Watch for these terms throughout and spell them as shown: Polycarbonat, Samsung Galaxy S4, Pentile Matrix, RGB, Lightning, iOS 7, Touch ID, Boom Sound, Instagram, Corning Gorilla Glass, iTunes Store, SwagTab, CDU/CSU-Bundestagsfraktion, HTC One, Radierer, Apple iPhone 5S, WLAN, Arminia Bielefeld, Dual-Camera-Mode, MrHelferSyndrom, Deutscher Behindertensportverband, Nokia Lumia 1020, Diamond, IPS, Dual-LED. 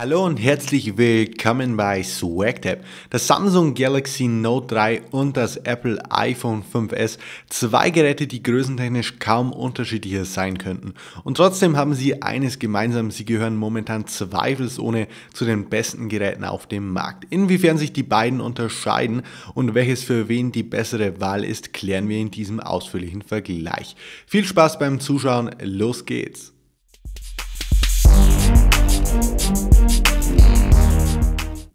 Hallo und herzlich willkommen bei SwagTab. Das Samsung Galaxy Note 3 und das Apple iPhone 5S, zwei Geräte, die größentechnisch kaum unterschiedlicher sein könnten. Und trotzdem haben sie eines gemeinsam, sie gehören momentan zweifelsohne zu den besten Geräten auf dem Markt. Inwiefern sich die beiden unterscheiden und welches für wen die bessere Wahl ist, klären wir in diesem ausführlichen Vergleich. Viel Spaß beim Zuschauen, los geht's!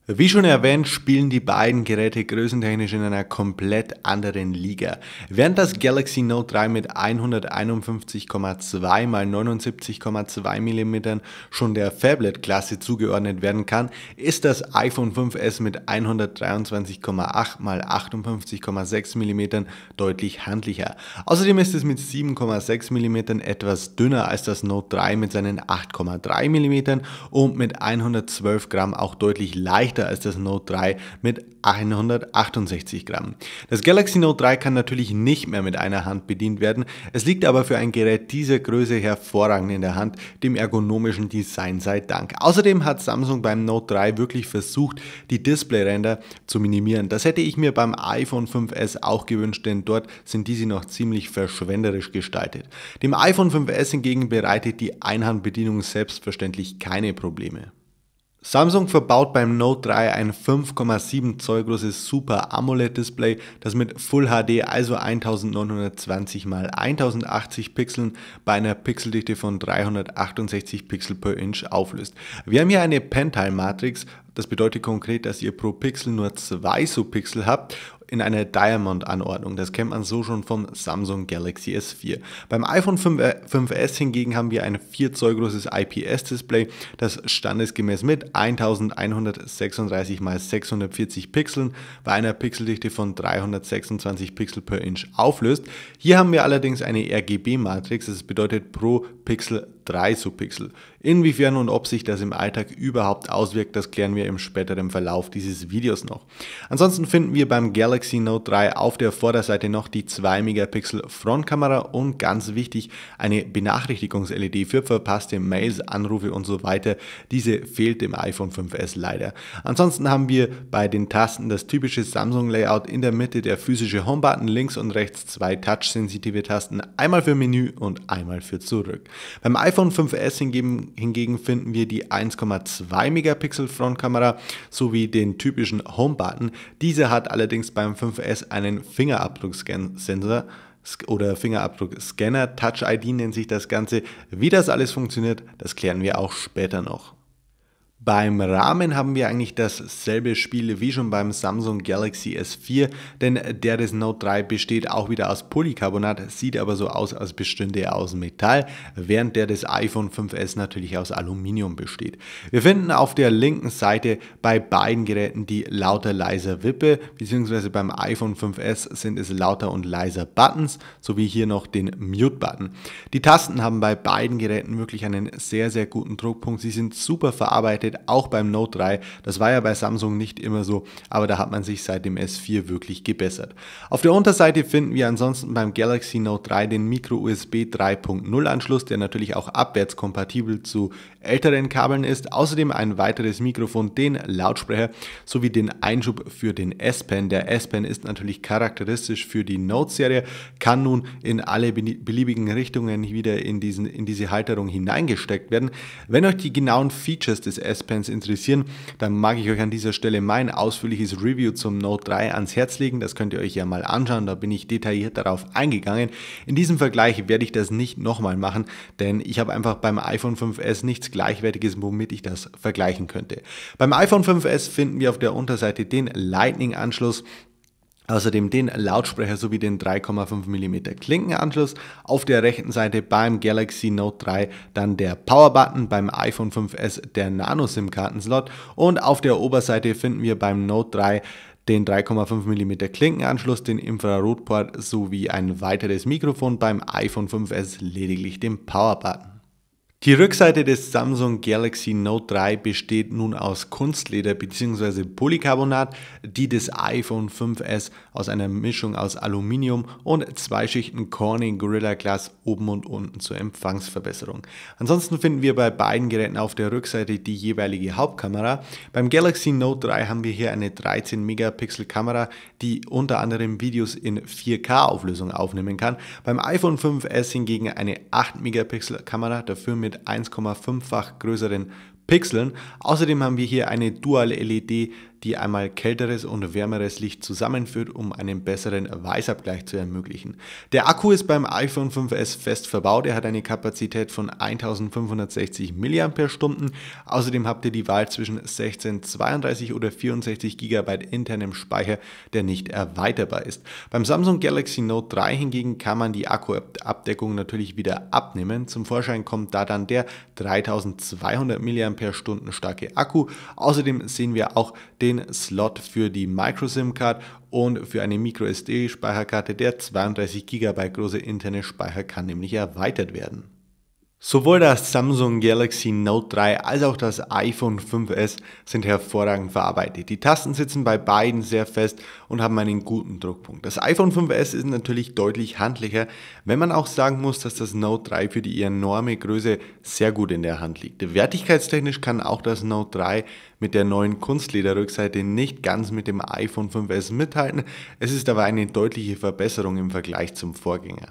Wie schon erwähnt, spielen die beiden Geräte größentechnisch in einer komplett anderen Liga. Während das Galaxy Note 3 mit 151,2 x 79,2 mm schon der Phablet-Klasse zugeordnet werden kann, ist das iPhone 5S mit 123,8 x 58,6 mm deutlich handlicher. Außerdem ist es mit 7,6 mm etwas dünner als das Note 3 mit seinen 8,3 mm und mit 112 Gramm auch deutlich leichter als das Note 3 mit 168 Gramm. Das Galaxy Note 3 kann natürlich nicht mehr mit einer Hand bedient werden, es liegt aber für ein Gerät dieser Größe hervorragend in der Hand, dem ergonomischen Design sei Dank. Außerdem hat Samsung beim Note 3 wirklich versucht, die Displayränder zu minimieren. Das hätte ich mir beim iPhone 5S auch gewünscht, denn dort sind diese noch ziemlich verschwenderisch gestaltet. Dem iPhone 5S hingegen bereitet die Einhandbedienung selbstverständlich keine Probleme. Samsung verbaut beim Note 3 ein 5,7 Zoll großes Super AMOLED Display, das mit Full HD, also 1920 x 1080 Pixeln bei einer Pixeldichte von 368 Pixel per Inch auflöst. Wir haben hier eine Pentile Matrix, das bedeutet konkret, dass ihr pro Pixel nur 2 Subpixel habt, in einer Diamond-Anordnung. Das kennt man so schon vom Samsung Galaxy S4. Beim iPhone 5S hingegen haben wir ein 4 Zoll großes IPS-Display, das standesgemäß mit 1136 x 640 Pixeln bei einer Pixeldichte von 326 Pixel per Inch auflöst. Hier haben wir allerdings eine RGB-Matrix, das bedeutet pro Pixel 3 Subpixel. Inwiefern und ob sich das im Alltag überhaupt auswirkt, das klären wir im späteren Verlauf dieses Videos noch. Ansonsten finden wir beim Galaxy Note 3 auf der Vorderseite noch die 2 Megapixel Frontkamera und ganz wichtig eine Benachrichtigungs-LED für verpasste Mails, Anrufe und so weiter. Diese fehlt dem iPhone 5S leider. Ansonsten haben wir bei den Tasten das typische Samsung-Layout, in der Mitte der physische Home-Button, links und rechts 2 touch-sensitive Tasten, einmal für Menü und einmal für Zurück. Beim iPhone 5S hingegen finden wir die 1,2 Megapixel Frontkamera sowie den typischen Home-Button. Diese hat allerdings beim 5S einen Fingerabdrucksensor oder Fingerabdruckscanner, Touch ID nennt sich das Ganze. Wie das alles funktioniert, das klären wir auch später noch. Beim Rahmen haben wir eigentlich dasselbe Spiel wie schon beim Samsung Galaxy S4, denn der des Note 3 besteht auch wieder aus Polycarbonat, sieht aber so aus, als bestünde er aus Metall, während der des iPhone 5S natürlich aus Aluminium besteht. Wir finden auf der linken Seite bei beiden Geräten die lauter leiser Wippe, beziehungsweise beim iPhone 5S sind es lauter und leiser Buttons, sowie hier noch den Mute-Button. Die Tasten haben bei beiden Geräten wirklich einen sehr, sehr guten Druckpunkt, sie sind super verarbeitet, auch beim Note 3, das war ja bei Samsung nicht immer so, aber da hat man sich seit dem S4 wirklich gebessert. Auf der Unterseite finden wir ansonsten beim Galaxy Note 3 den Micro USB 3.0 Anschluss, der natürlich auch abwärtskompatibel zu älteren Kabeln ist, außerdem ein weiteres Mikrofon, den Lautsprecher sowie den Einschub für den S-Pen. Der S-Pen ist natürlich charakteristisch für die Note-Serie, kann nun in alle beliebigen Richtungen wieder in diese Halterung hineingesteckt werden. Wenn euch die genauen Features des S-Pens interessieren, dann mag ich euch an dieser Stelle mein ausführliches Review zum Note 3 ans Herz legen, das könnt ihr euch ja mal anschauen, da bin ich detailliert darauf eingegangen. In diesem Vergleich werde ich das nicht nochmal machen, denn ich habe einfach beim iPhone 5S nichts Gleichwertiges, womit ich das vergleichen könnte. Beim iPhone 5S finden wir auf der Unterseite den Lightning-Anschluss, außerdem den Lautsprecher sowie den 3,5 mm Klinkenanschluss. Auf der rechten Seite beim Galaxy Note 3 dann der Power-Button, beim iPhone 5S der Nano-SIM-Kartenslot und auf der Oberseite finden wir beim Note 3 den 3,5 mm Klinkenanschluss, den Infrarotport sowie ein weiteres Mikrofon, beim iPhone 5S lediglich den Power-Button. Die Rückseite des Samsung Galaxy Note 3 besteht nun aus Kunstleder bzw. Polycarbonat, die des iPhone 5S aus einer Mischung aus Aluminium und zwei Schichten Corning Gorilla Glass oben und unten zur Empfangsverbesserung. Ansonsten finden wir bei beiden Geräten auf der Rückseite die jeweilige Hauptkamera. Beim Galaxy Note 3 haben wir hier eine 13 Megapixel Kamera, die unter anderem Videos in 4K Auflösung aufnehmen kann. Beim iPhone 5S hingegen eine 8 Megapixel Kamera, dafür mit 1,5-fach größeren Pixeln. Außerdem haben wir hier eine Dual-LED, die einmal kälteres und wärmeres Licht zusammenführt, um einen besseren Weißabgleich zu ermöglichen. Der Akku ist beim iPhone 5S fest verbaut, er hat eine Kapazität von 1560 mAh. Außerdem habt ihr die Wahl zwischen 16, 32 oder 64 GB internem Speicher, der nicht erweiterbar ist. Beim Samsung Galaxy Note 3 hingegen kann man die Akkuabdeckung natürlich wieder abnehmen. Zum Vorschein kommt da dann der 3200 mAh starke Akku. Außerdem sehen wir auch den Slot für die Micro-SIM-Card und für eine MicroSD-Speicherkarte. Der 32 GB große interne Speicher kann nämlich erweitert werden. Sowohl das Samsung Galaxy Note 3 als auch das iPhone 5S sind hervorragend verarbeitet. Die Tasten sitzen bei beiden sehr fest und haben einen guten Druckpunkt. Das iPhone 5S ist natürlich deutlich handlicher, wenn man auch sagen muss, dass das Note 3 für die enorme Größe sehr gut in der Hand liegt. Wertigkeitstechnisch kann auch das Note 3 mit der neuen Kunstlederrückseite nicht ganz mit dem iPhone 5S mithalten. Es ist aber eine deutliche Verbesserung im Vergleich zum Vorgänger.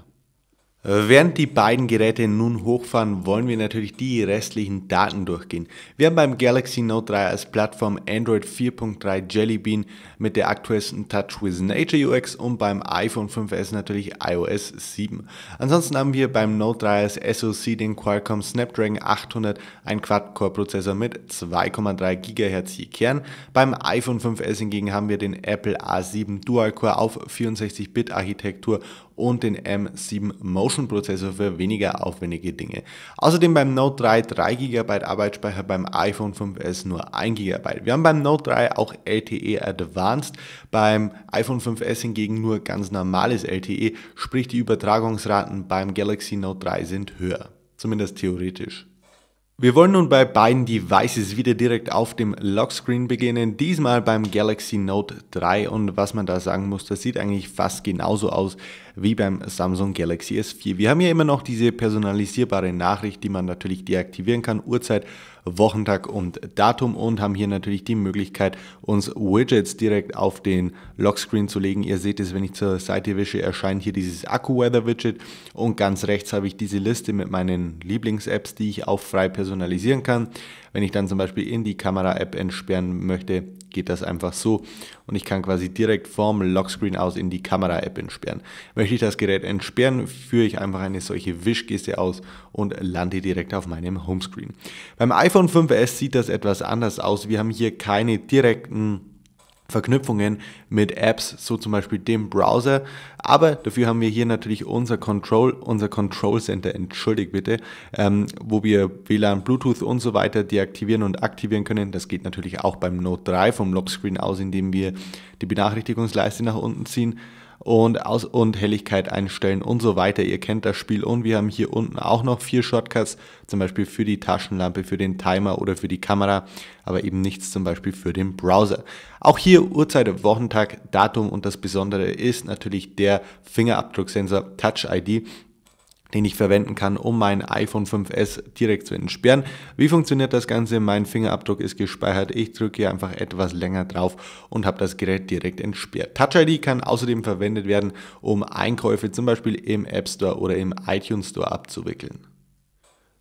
Während die beiden Geräte nun hochfahren, wollen wir natürlich die restlichen Daten durchgehen. Wir haben beim Galaxy Note 3 als Plattform Android 4.3 Jellybean mit der aktuellsten TouchWiz Nature UX und beim iPhone 5S natürlich iOS 7. Ansonsten haben wir beim Note 3 als SoC den Qualcomm Snapdragon 800, ein Quad-Core-Prozessor mit 2,3 GHz je Kern. Beim iPhone 5S hingegen haben wir den Apple A7 Dual-Core auf 64-Bit-Architektur und den M7 Motion Prozessor für weniger aufwendige Dinge. Außerdem beim Note 3 3 GB Arbeitsspeicher, beim iPhone 5S nur 1 GB. Wir haben beim Note 3 auch LTE Advanced, beim iPhone 5S hingegen nur ganz normales LTE, sprich die Übertragungsraten beim Galaxy Note 3 sind höher, zumindest theoretisch. Wir wollen nun bei beiden Devices wieder direkt auf dem Lockscreen beginnen, diesmal beim Galaxy Note 3 und was man da sagen muss, das sieht eigentlich fast genauso aus wie beim Samsung Galaxy S4. Wir haben ja immer noch diese personalisierbare Nachricht, die man natürlich deaktivieren kann, Uhrzeit, Wochentag und Datum, und haben hier natürlich die Möglichkeit, uns Widgets direkt auf den Lockscreen zu legen. Ihr seht es, wenn ich zur Seite wische, erscheint hier dieses Akku-Weather-Widget und ganz rechts habe ich diese Liste mit meinen Lieblings-Apps, die ich auch frei personalisieren kann. Wenn ich dann zum Beispiel in die Kamera-App entsperren möchte, geht das einfach so und ich kann quasi direkt vom Lockscreen aus in die Kamera-App entsperren. Möchte ich das Gerät entsperren, führe ich einfach eine solche Wischgeste aus und lande direkt auf meinem Homescreen. Beim iPhone 5S sieht das etwas anders aus. Wir haben hier keine direkten Verknüpfungen mit Apps, so zum Beispiel dem Browser, aber dafür haben wir hier natürlich unser Control Center, entschuldigt bitte, wo wir WLAN, Bluetooth und so weiter deaktivieren und aktivieren können. Das geht natürlich auch beim Note 3 vom Lockscreen aus, indem wir die Benachrichtigungsleiste nach unten ziehen und Aus- und Helligkeit einstellen und so weiter. Ihr kennt das Spiel. Und wir haben hier unten auch noch 4 Shortcuts, zum Beispiel für die Taschenlampe, für den Timer oder für die Kamera, aber eben nichts zum Beispiel für den Browser. Auch hier Uhrzeit, Wochentag, Datum und das Besondere ist natürlich der Fingerabdrucksensor Touch ID, den ich verwenden kann, um mein iPhone 5S direkt zu entsperren. Wie funktioniert das Ganze? Mein Fingerabdruck ist gespeichert. Ich drücke hier einfach etwas länger drauf und habe das Gerät direkt entsperrt. Touch ID kann außerdem verwendet werden, um Einkäufe zum Beispiel im App Store oder im iTunes Store abzuwickeln.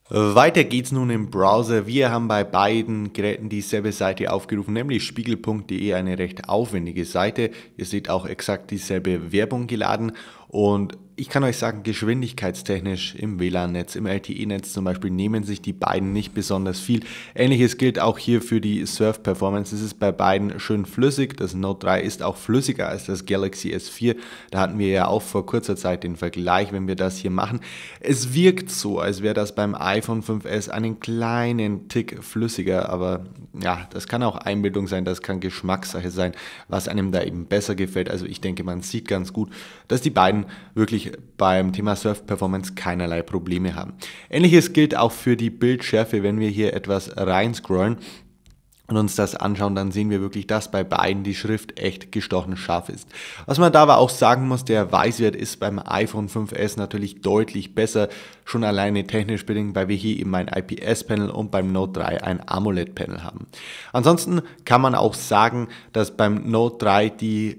Weiter geht's nun im Browser. Wir haben bei beiden Geräten dieselbe Seite aufgerufen, nämlich spiegel.de, eine recht aufwendige Seite. Ihr seht auch exakt dieselbe Werbung geladen und ich kann euch sagen, geschwindigkeitstechnisch im WLAN-Netz, im LTE-Netz zum Beispiel, nehmen sich die beiden nicht besonders viel. Ähnliches gilt auch hier für die Surf-Performance. Es ist bei beiden schön flüssig. Das Note 3 ist auch flüssiger als das Galaxy S4. Da hatten wir ja auch vor kurzer Zeit den Vergleich, wenn wir das hier machen. Es wirkt so, als wäre das beim iPhone 5S einen kleinen Tick flüssiger. Aber ja, das kann auch Einbildung sein, das kann Geschmackssache sein, was einem da eben besser gefällt. Also ich denke, man sieht ganz gut, dass die beiden kann wirklich beim Thema Surf-Performance keinerlei Probleme haben. Ähnliches gilt auch für die Bildschärfe. Wenn wir hier etwas reinscrollen und uns das anschauen, dann sehen wir wirklich, dass bei beiden die Schrift echt gestochen scharf ist. Was man dabei auch sagen muss, der Weißwert ist beim iPhone 5S natürlich deutlich besser, schon alleine technisch bedingt, weil wir hier eben ein IPS-Panel und beim Note 3 ein AMOLED-Panel haben. Ansonsten kann man auch sagen, dass beim Note 3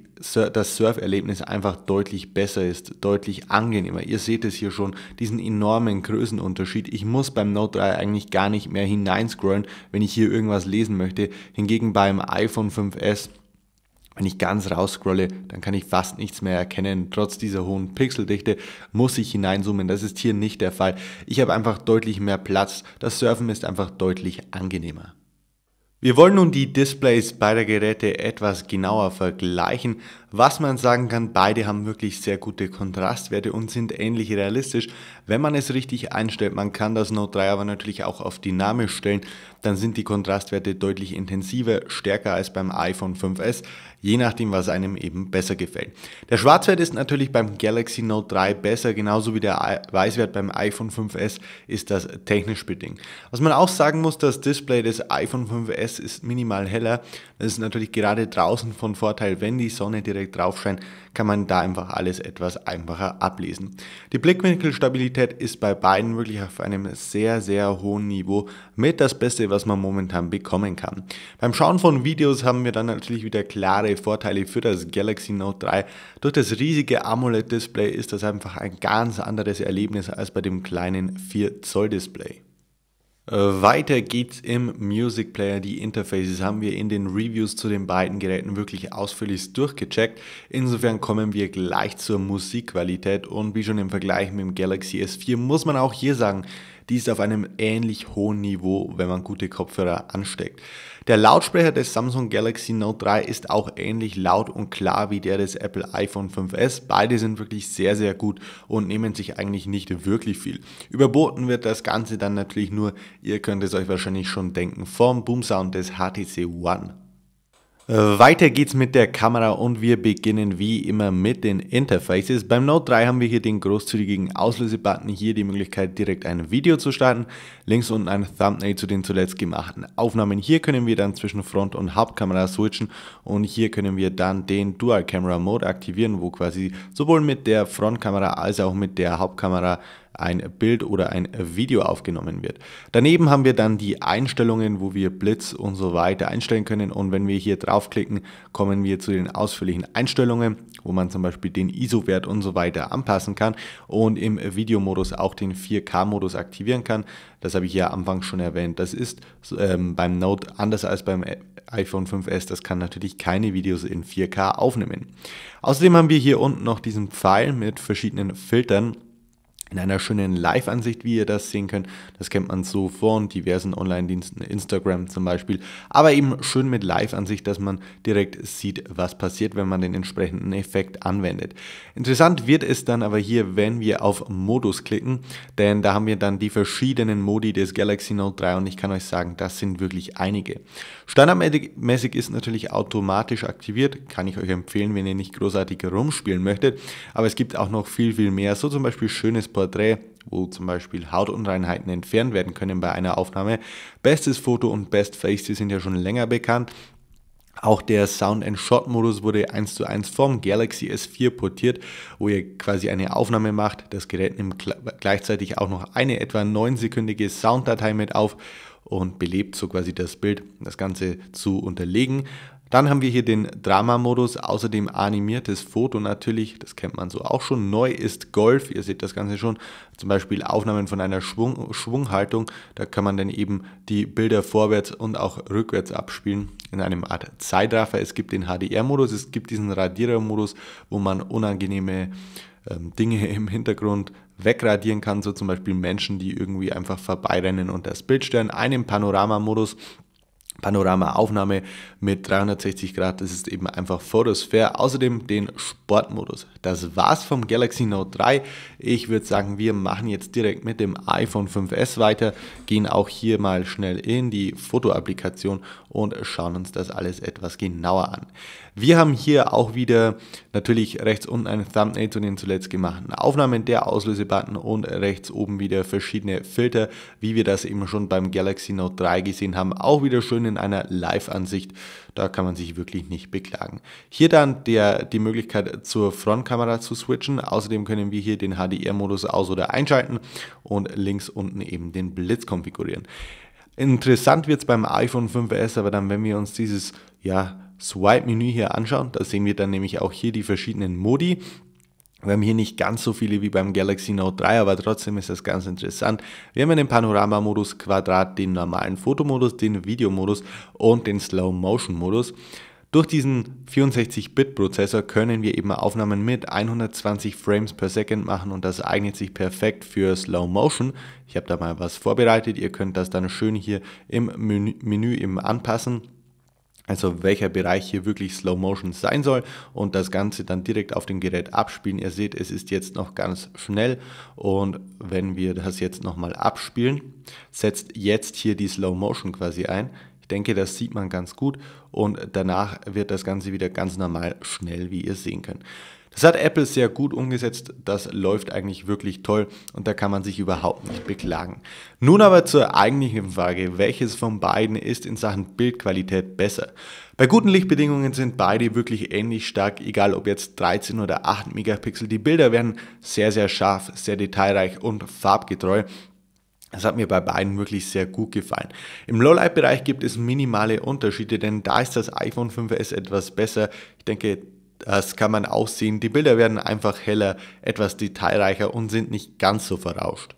das Surferlebnis einfach deutlich besser ist, deutlich angenehmer. Ihr seht es hier schon, diesen enormen Größenunterschied. Ich muss beim Note 3 eigentlich gar nicht mehr hineinscrollen, wenn ich hier irgendwas lesen möchte. Hingegen beim iPhone 5S, wenn ich ganz rausscrolle, dann kann ich fast nichts mehr erkennen. Trotz dieser hohen Pixeldichte muss ich hineinzoomen. Das ist hier nicht der Fall. Ich habe einfach deutlich mehr Platz. Das Surfen ist einfach deutlich angenehmer. Wir wollen nun die Displays beider Geräte etwas genauer vergleichen. Was man sagen kann, beide haben wirklich sehr gute Kontrastwerte und sind ähnlich realistisch, wenn man es richtig einstellt. Man kann das Note 3 aber natürlich auch auf dynamisch stellen, dann sind die Kontrastwerte deutlich intensiver, stärker als beim iPhone 5S, je nachdem, was einem eben besser gefällt. Der Schwarzwert ist natürlich beim Galaxy Note 3 besser, genauso wie der Weißwert beim iPhone 5S ist das technisch bedingt. Was man auch sagen muss, das Display des iPhone 5S ist minimal heller. Das ist natürlich gerade draußen von Vorteil, wenn die Sonne direkt drauf scheint, kann man da einfach alles etwas einfacher ablesen. Die Blickwinkelstabilität ist bei beiden wirklich auf einem sehr, sehr hohen Niveau, mit das Beste, was man momentan bekommen kann. Beim Schauen von Videos haben wir dann natürlich wieder klare Vorteile für das Galaxy Note 3. Durch das riesige AMOLED-Display ist das einfach ein ganz anderes Erlebnis als bei dem kleinen 4-Zoll-Display. Weiter geht's im Music Player. Die Interfaces haben wir in den Reviews zu den beiden Geräten wirklich ausführlich durchgecheckt. Insofern kommen wir gleich zur Musikqualität und wie schon im Vergleich mit dem Galaxy S4 muss man auch hier sagen, die ist auf einem ähnlich hohen Niveau, wenn man gute Kopfhörer ansteckt. Der Lautsprecher des Samsung Galaxy Note 3 ist auch ähnlich laut und klar wie der des Apple iPhone 5S. Beide sind wirklich sehr, sehr gut und nehmen sich eigentlich nicht wirklich viel. Überboten wird das Ganze dann natürlich nur, ihr könnt es euch wahrscheinlich schon denken, vom Boom Sound des HTC One. Weiter geht's mit der Kamera und wir beginnen wie immer mit den Interfaces. Beim Note 3 haben wir hier den großzügigen Auslösebutton, hier die Möglichkeit direkt ein Video zu starten, links unten ein Thumbnail zu den zuletzt gemachten Aufnahmen. Hier können wir dann zwischen Front- und Hauptkamera switchen und hier können wir dann den Dual-Camera-Mode aktivieren, wo quasi sowohl mit der Frontkamera als auch mit der Hauptkamera ein Bild oder ein Video aufgenommen wird. Daneben haben wir dann die Einstellungen, wo wir Blitz und so weiter einstellen können und wenn wir hier draufklicken, kommen wir zu den ausführlichen Einstellungen, wo man zum Beispiel den ISO-Wert und so weiter anpassen kann und im Videomodus auch den 4K-Modus aktivieren kann. Das habe ich ja am Anfang schon erwähnt. Das ist beim Note anders als beim iPhone 5S. Das kann natürlich keine Videos in 4K aufnehmen. Außerdem haben wir hier unten noch diesen Pfeil mit verschiedenen Filtern, in einer schönen Live-Ansicht, wie ihr das sehen könnt. Das kennt man so von diversen Online-Diensten, Instagram zum Beispiel. Aber eben schön mit Live-Ansicht, dass man direkt sieht, was passiert, wenn man den entsprechenden Effekt anwendet. Interessant wird es dann aber hier, wenn wir auf Modus klicken, denn da haben wir dann die verschiedenen Modi des Galaxy Note 3 und ich kann euch sagen, das sind wirklich einige. Standardmäßig ist natürlich automatisch aktiviert, kann ich euch empfehlen, wenn ihr nicht großartig rumspielen möchtet. Aber es gibt auch noch viel, viel mehr, so zum Beispiel schönes Porträt, wo zum Beispiel Hautunreinheiten entfernt werden können bei einer Aufnahme. Bestes Foto und Best Face, die sind ja schon länger bekannt. Auch der Sound and Shot Modus wurde 1:1 vom Galaxy S4 portiert, wo ihr quasi eine Aufnahme macht. Das Gerät nimmt gleichzeitig auch noch eine etwa 9-sekündige Sounddatei mit auf und belebt so quasi das Bild, das Ganze zu unterlegen. Dann haben wir hier den Drama-Modus, außerdem animiertes Foto natürlich, das kennt man so auch schon. Neu ist Golf, ihr seht das Ganze schon, zum Beispiel Aufnahmen von einer Schwunghaltung, da kann man dann eben die Bilder vorwärts und auch rückwärts abspielen in einem Art Zeitraffer. Es gibt den HDR-Modus, es gibt diesen Radierer-Modus, wo man unangenehme Dinge im Hintergrund wegradieren kann, so zum Beispiel Menschen, die irgendwie einfach vorbeirennen und das Bild stören. Einen Panorama-Modus, Panorama-Aufnahme mit 360 Grad, das ist eben einfach Photosphäre. Außerdem den Sportmodus. Das war's vom Galaxy Note 3. Ich würde sagen, wir machen jetzt direkt mit dem iPhone 5S weiter, gehen auch hier mal schnell in die Foto-Applikation und schauen uns das alles etwas genauer an. Wir haben hier auch wieder natürlich rechts unten ein Thumbnail zu den zuletzt gemachten Aufnahmen, der Auslösebutton und rechts oben wieder verschiedene Filter, wie wir das eben schon beim Galaxy Note 3 gesehen haben. Auch wieder schön in einer Live-Ansicht, da kann man sich wirklich nicht beklagen. Hier dann die Möglichkeit zur Frontkamera zu switchen, außerdem können wir hier den HDR-Modus aus- oder einschalten und links unten eben den Blitz konfigurieren. Interessant wird es beim iPhone 5S aber dann, wenn wir uns dieses Swipe-Menü hier anschauen, da sehen wir dann nämlich auch hier die verschiedenen Modi. Wir haben hier nicht ganz so viele wie beim Galaxy Note 3, aber trotzdem ist das ganz interessant. Wir haben den Panorama-Modus, Quadrat, den normalen Fotomodus, den Videomodus und den Slow-Motion-Modus. Durch diesen 64-Bit-Prozessor können wir eben Aufnahmen mit 120 Frames per Second machen und das eignet sich perfekt für Slow Motion. Ich habe da mal was vorbereitet, ihr könnt das dann schön hier im Menü eben anpassen. Also welcher Bereich hier wirklich Slow Motion sein soll und das Ganze dann direkt auf dem Gerät abspielen. Ihr seht, es ist jetzt noch ganz schnell und wenn wir das jetzt nochmal abspielen, setzt jetzt hier die Slow Motion quasi ein. Ich denke, das sieht man ganz gut und danach wird das Ganze wieder ganz normal schnell, wie ihr sehen könnt. Das hat Apple sehr gut umgesetzt, das läuft eigentlich wirklich toll und da kann man sich überhaupt nicht beklagen. Nun aber zur eigentlichen Frage, welches von beiden ist in Sachen Bildqualität besser? Bei guten Lichtbedingungen sind beide wirklich ähnlich stark, egal ob jetzt 13 oder 8 Megapixel, die Bilder werden sehr, sehr scharf, sehr detailreich und farbgetreu. Das hat mir bei beiden wirklich sehr gut gefallen. Im Lowlight-Bereich gibt es minimale Unterschiede, denn da ist das iPhone 5S etwas besser. Ich denke, das kann man auch sehen. Die Bilder werden einfach heller, etwas detailreicher und sind nicht ganz so verrauscht.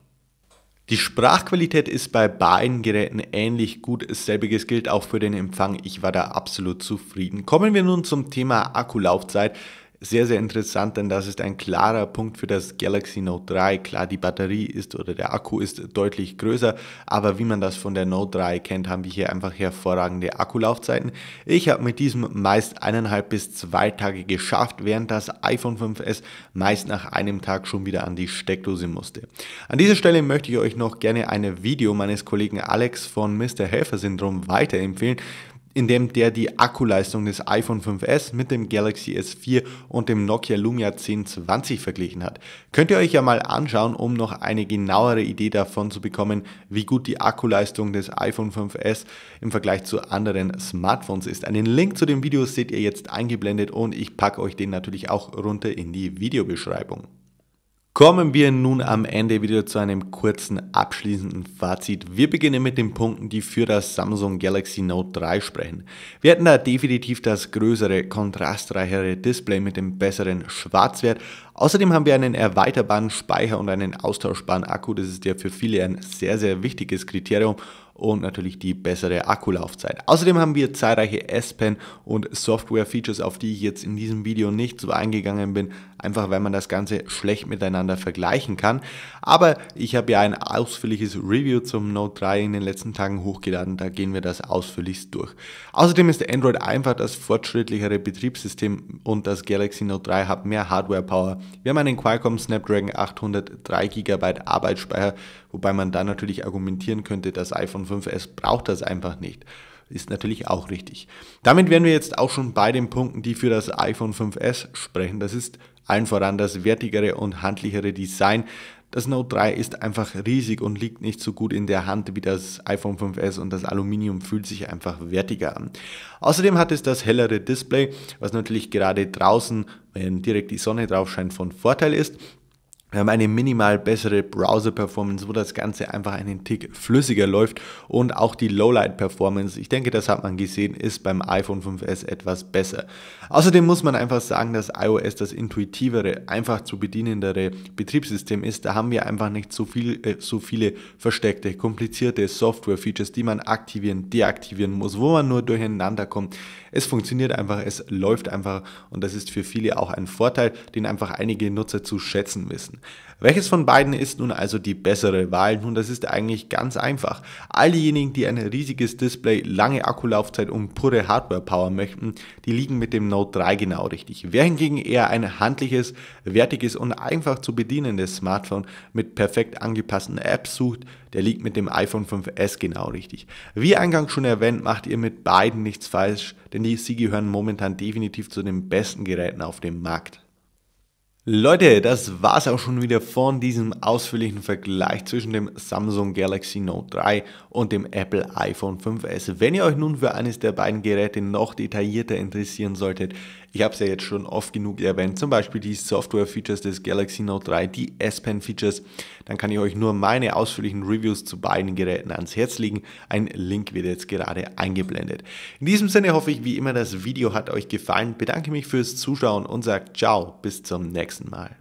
Die Sprachqualität ist bei beiden Geräten ähnlich gut, selbiges gilt auch für den Empfang. Ich war da absolut zufrieden. Kommen wir nun zum Thema Akkulaufzeit. Sehr, sehr interessant, denn das ist ein klarer Punkt für das Galaxy Note 3. Klar, die Batterie ist oder der Akku ist deutlich größer, aber wie man das von der Note 3 kennt, haben wir hier einfach hervorragende Akkulaufzeiten. Ich habe mit diesem meist 1,5 bis 2 Tage geschafft, während das iPhone 5S meist nach einem Tag schon wieder an die Steckdose musste. An dieser Stelle möchte ich euch noch gerne ein Video meines Kollegen Alex von Mr. Helfer-Syndrom weiterempfehlen, in dem der die Akkuleistung des iPhone 5S mit dem Galaxy S4 und dem Nokia Lumia 1020 verglichen hat. Könnt ihr euch ja mal anschauen, um noch eine genauere Idee davon zu bekommen, wie gut die Akkuleistung des iPhone 5S im Vergleich zu anderen Smartphones ist. Einen Link zu dem Video seht ihr jetzt eingeblendet und ich packe euch den natürlich auch runter in die Videobeschreibung. Kommen wir nun am Ende wieder zu einem kurzen abschließenden Fazit. Wir beginnen mit den Punkten, die für das Samsung Galaxy Note 3 sprechen. Wir hatten da definitiv das größere, kontrastreichere Display mit dem besseren Schwarzwert. Außerdem haben wir einen erweiterbaren Speicher und einen austauschbaren Akku. Das ist ja für viele ein sehr, sehr wichtiges Kriterium. Und natürlich die bessere Akkulaufzeit. Außerdem haben wir zahlreiche S-Pen und Software-Features, auf die ich jetzt in diesem Video nicht so eingegangen bin, einfach weil man das Ganze schlecht miteinander vergleichen kann. Aber ich habe ja ein ausführliches Review zum Note 3 in den letzten Tagen hochgeladen, da gehen wir das ausführlichst durch. Außerdem ist Android einfach das fortschrittlichere Betriebssystem und das Galaxy Note 3 hat mehr Hardware-Power. Wir haben einen Qualcomm Snapdragon 800, 3 GB Arbeitsspeicher, wobei man da natürlich argumentieren könnte, das iPhone 5S braucht das einfach nicht. Ist natürlich auch richtig. Damit wären wir jetzt auch schon bei den Punkten, die für das iPhone 5S sprechen. Das ist allen voran das wertigere und handlichere Design. Das Note 3 ist einfach riesig und liegt nicht so gut in der Hand wie das iPhone 5S und das Aluminium fühlt sich einfach wertiger an. Außerdem hat es das hellere Display, was natürlich gerade draußen, wenn direkt die Sonne drauf scheint, von Vorteil ist. Wir haben eine minimal bessere Browser-Performance, wo das Ganze einfach einen Tick flüssiger läuft und auch die Lowlight-Performance, ich denke, das hat man gesehen, ist beim iPhone 5S etwas besser. Außerdem muss man einfach sagen, dass iOS das intuitivere, einfach zu bedienendere Betriebssystem ist. Da haben wir einfach nicht so viele versteckte, komplizierte Software-Features, die man aktivieren, deaktivieren muss, wo man nur durcheinander kommt. Es funktioniert einfach, es läuft einfach und das ist für viele auch ein Vorteil, den einfach einige Nutzer zu schätzen wissen. Welches von beiden ist nun also die bessere Wahl? Nun, das ist eigentlich ganz einfach. All diejenigen, die ein riesiges Display, lange Akkulaufzeit und pure Hardware-Power möchten, die liegen mit dem Note 3 genau richtig. Wer hingegen eher ein handliches, wertiges und einfach zu bedienendes Smartphone mit perfekt angepassten Apps sucht, der liegt mit dem iPhone 5S genau richtig. Wie eingangs schon erwähnt, macht ihr mit beiden nichts falsch, denn sie gehören momentan definitiv zu den besten Geräten auf dem Markt. Leute, das war's auch schon wieder von diesem ausführlichen Vergleich zwischen dem Samsung Galaxy Note 3 und dem Apple iPhone 5S. Wenn ihr euch nun für eines der beiden Geräte noch detaillierter interessieren solltet, ich habe es ja jetzt schon oft genug erwähnt, zum Beispiel die Software-Features des Galaxy Note 3, die S-Pen-Features, dann kann ich euch nur meine ausführlichen Reviews zu beiden Geräten ans Herz legen. Ein Link wird jetzt gerade eingeblendet. In diesem Sinne hoffe ich, wie immer, das Video hat euch gefallen. Bedanke mich fürs Zuschauen und sage ciao, bis zum nächsten Mal.